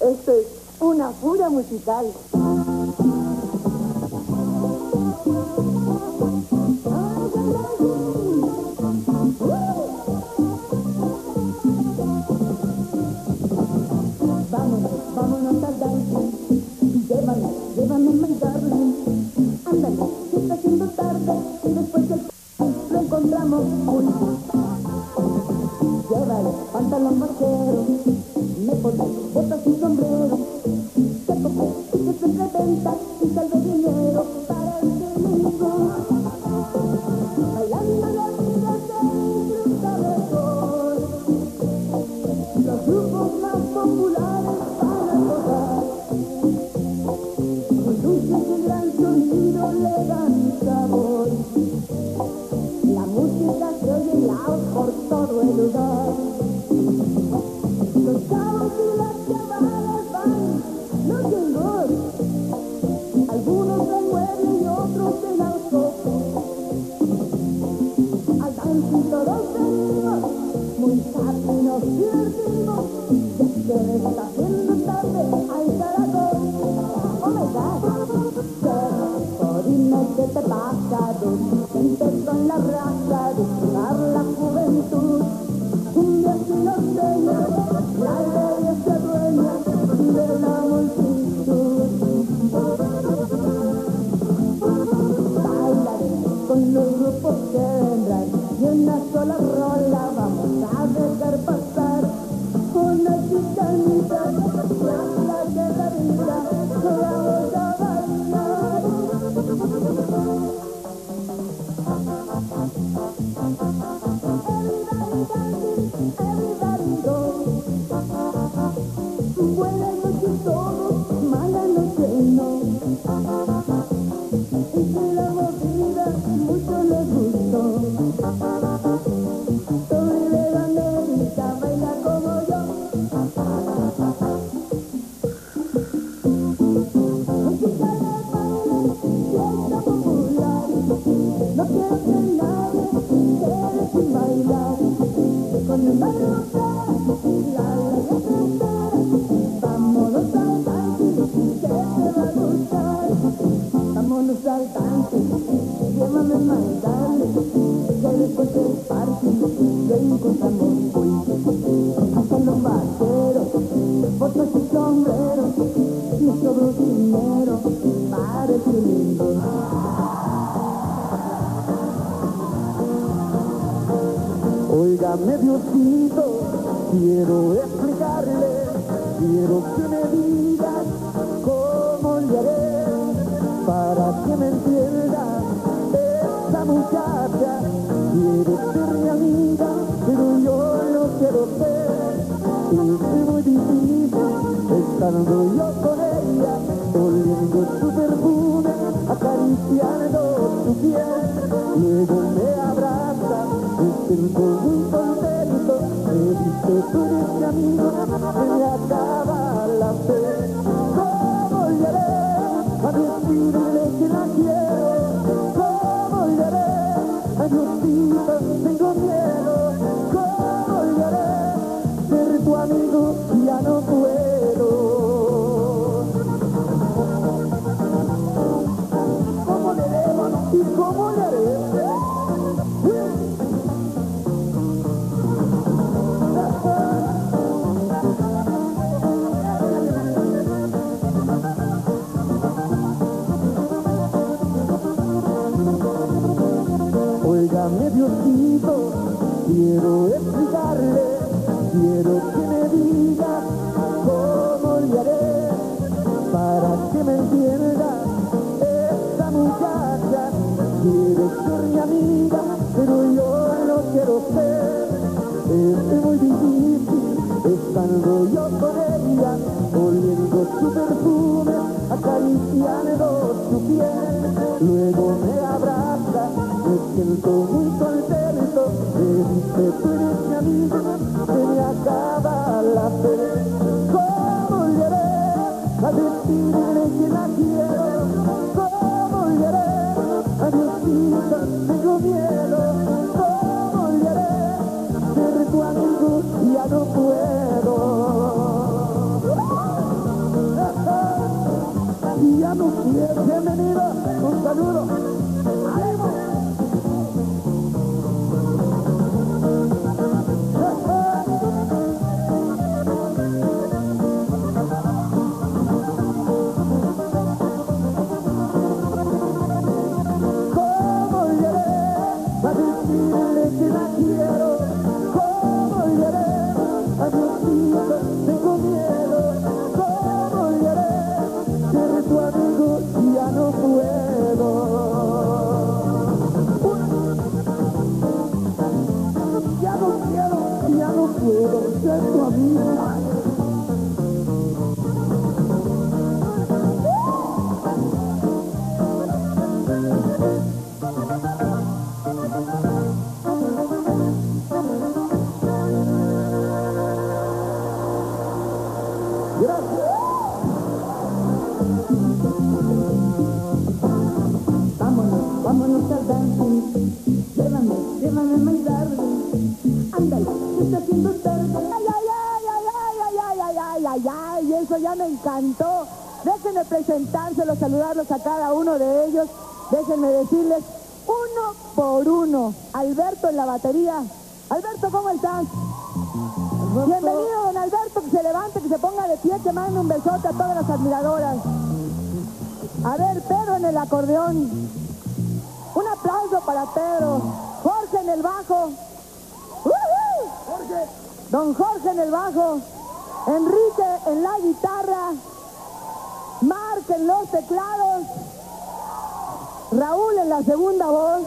Esto es una furia musical. Vámonos al dance, llévame my darling. Ándale, se está haciendo tarde y después del lo encontramos. Llévale, pantalón vaquero, me pone botas y sombrero. Se tocó y se entreventa y salve dinero para el enemigo. Bailando la vida se disfruta mejor. Los grupos más populares para tocar. Con luces de gran sonido le dan sabor. La música se oye loud por todo el lugar. Los chavos y las chavalas van, no señor. Algunos se mueven y otros en auto. Al dance y todos venimos, muy fácil nos divertimos. Ya se está haciendo tarde, hay para ver. Oh my God, pero dime qué te pasa, dulce con la raza, disfrutar la juventud. Un día sin los sueños, la gloria se dueña de la multitud. Bailaré con los grupos que vendrán y una sola rola vamos a dejar pasar. Una chicanita, la de la vida, vamos a bailar. Everybody dancing, everybody go. Buenas noches todos, mala noche no. Y que la movida mucho les gustó. Soy de la América, baila como yo. Música de baile, fiesta popular. No quiero que nadie quede sin bailar. Con mi mano y la alegría cantar. Vámonos al dance, que te va a gustar. Vámonos al dance, llévame my darling. Ya después del party, lo encontramos hoy. Hasta los vaqueros, botas y sombreros. Me sobró dinero para el domingo. Óigame Diosito, quiero explicarle, quiero que me digas cómo le haré para que me entienda esa muchacha. Quiero ser mi amiga, pero yo no quiero ser. Es muy difícil estando yo con ella, oliendo su perfume, acariciando su piel. Luego me abraza. Me siento muy contento, me dice tú eres mi amigo, se me acaba la fe. ¿Cómo le haré a decirle que la quiero? ¿Cómo le haré? A Diosito tengo miedo. ¿Cómo le haré? Ser tu amigo ya no puedo. ¿Cómo le haremos y cómo le haré? Óigame Diosito, quiero explicarle, quiero que me diga cómo le haré para que me entienda esta muchacha. Quiero ser mi amiga, pero yo no quiero ser. Es muy difícil estando yo con ella, oliendo su perfume, acariciando su piel. Luego me abraza. Me siento muy contento, me dice tú eres mi amigo, se me acaba la fe. ¿Cómo le haré a decirle que la quiero? ¿Cómo le haré a Diosito tengo miedo? ¿Cómo le haré ser tu amigo? Ya no puedo. Un saludo. ¿Cómo llegué a decirle que la quiero? ¿Cómo llegué a decirle que tengo miedo? ¿Cómo llegué a ser tu amigo si ya no puedo? Puedo ser tu amigo. Gracias. Vámonos, vámonos al dancing. Llévame, llévame más tarde. Ándale. Está haciendo tarde. Ay, ay, ay, ay, ay, ay, ay, ay, ay, eso ya me encantó. Déjenme presentárselos, saludarlos a cada uno de ellos. Déjenme decirles uno por uno. Alberto en la batería. Alberto, ¿cómo estás? Alberto. Bienvenido, don Alberto, que se levante, que se ponga de pie, que mande un besote a todas las admiradoras. A ver, Pedro en el acordeón. Un aplauso para Pedro. Jorge en el bajo. Don Jorge en el bajo, Enrique en la guitarra, Marc en los teclados, Raúl en la segunda voz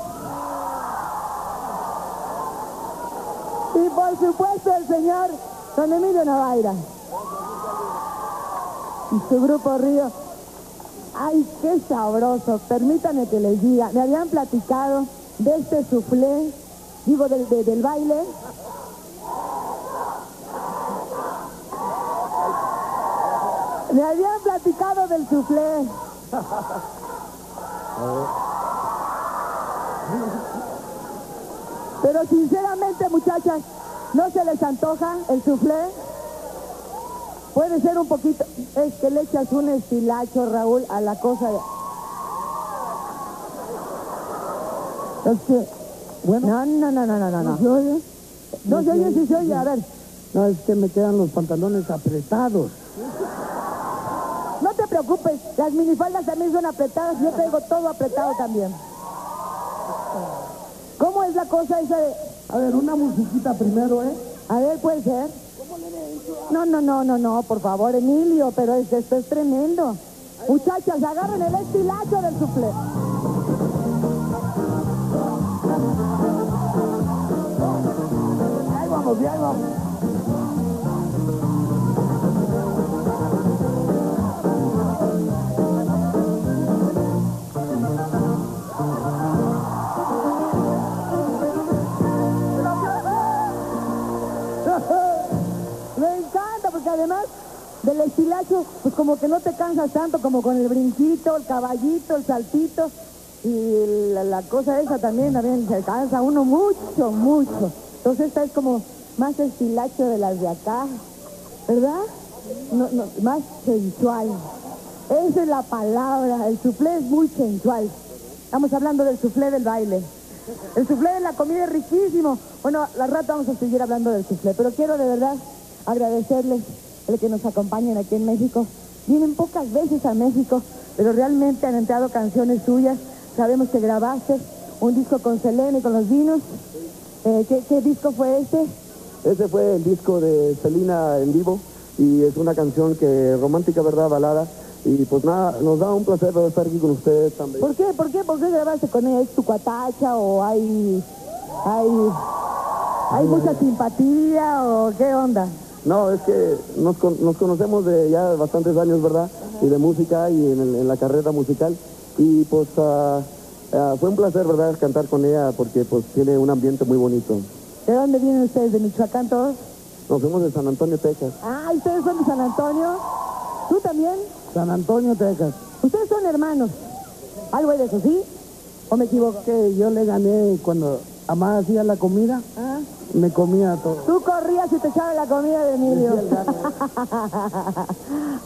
y por supuesto el señor don Emilio Navaira y su Grupo Río. ¡Ay, qué sabroso! Permítanme que les diga, me habían platicado de este soufflé, digo del baile. Me habían platicado del soufflé. Pero sinceramente, muchachas, ¿no se les antoja el soufflé? Puede ser un poquito... Es que le echas un estilacho, Raúl, a la cosa. Es que... Bueno... No. ¿Se oye? No se oye, sí se oye, a ver. No, es que me quedan los pantalones apretados. No te preocupes, las minifaldas también son apretadas, yo traigo todo apretado también. ¿Cómo es la cosa esa de...? A ver, una musiquita primero, ¿eh? A ver, ¿puede ser? No, por favor, Emilio, pero esto es tremendo. Muchachas, agarren el estilacho del soufflé. Ahí vamos, ya vamos. Además del estilacho, pues como que no te cansas tanto, como con el brinquito, el caballito, el saltito y la cosa esa también se cansa uno mucho. Entonces esta es como más estilacho de las de acá, ¿verdad? No, más sensual. Esa es la palabra, el soufflé es muy sensual. Estamos hablando del soufflé del baile. El soufflé de la comida es riquísimo. Bueno, al rato vamos a seguir hablando del soufflé, pero quiero de verdad agradecerles el que nos acompañen aquí en México. Vienen pocas veces a México, pero realmente han entrado canciones suyas. Sabemos que grabaste un disco con Selena y con los Vinos. ¿Qué disco fue este? Ese fue el disco de Selena en vivo y es una canción que romántica, ¿verdad? Balada. Y pues nada, nos da un placer estar aquí con ustedes también. ¿Por qué grabaste con ella? ¿Es tu cuatacha o hay mucha simpatía o qué onda? No, es que nos conocemos de ya bastantes años, ¿verdad? Ajá. Y de música y en la carrera musical. Y pues fue un placer, ¿verdad? Cantar con ella porque pues tiene un ambiente muy bonito. ¿De dónde vienen ustedes? ¿De Michoacán todos? Nos fuimos de San Antonio, Texas. Ah, ¿ustedes son de San Antonio? ¿Tú también? San Antonio, Texas. ¿Ustedes son hermanos? ¿Algo de eso, sí? ¿O me equivoco? Que yo le gané cuando Amá hacía la comida, ¿ah? Me comía todo. Tú corrías y te echabas la comida de Emilio.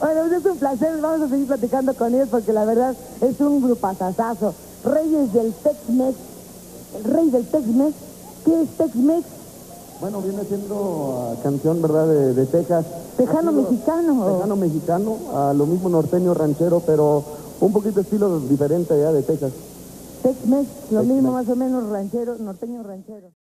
Bueno, pues es un placer, vamos a seguir platicando con ellos porque la verdad es un grupazazazo. Reyes del Tex-Mex, el rey del Tex-Mex. ¿Qué es Tex-Mex? Bueno, viene siendo canción, ¿verdad?, de Texas. Tejano-Mexicano. Tejano-Mexicano, lo mismo norteño ranchero, pero un poquito estilo diferente allá de Texas. Tex-Mex, lo mismo más o menos ranchero, norteño ranchero.